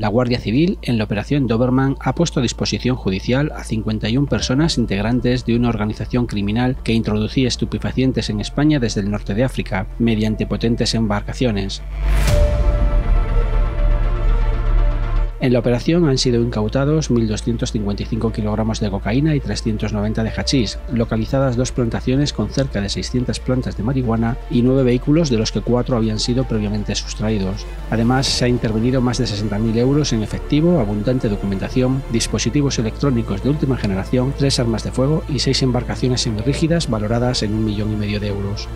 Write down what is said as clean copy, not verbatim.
La Guardia Civil, en la Operación Dóberman, ha puesto a disposición judicial a 51 personas integrantes de una organización criminal que introducía estupefacientes en España desde el norte de África, mediante potentes embarcaciones. En la operación han sido incautados 1.255 kilogramos de cocaína y 390 de hachís, localizadas dos plantaciones con cerca de 600 plantas de marihuana y 9 vehículos, de los que 4 habían sido previamente sustraídos. Además, se ha intervenido más de 60.000 euros en efectivo, abundante documentación, dispositivos electrónicos de última generación, 3 armas de fuego y 6 embarcaciones semirrígidas valoradas en 1,5 millones de euros.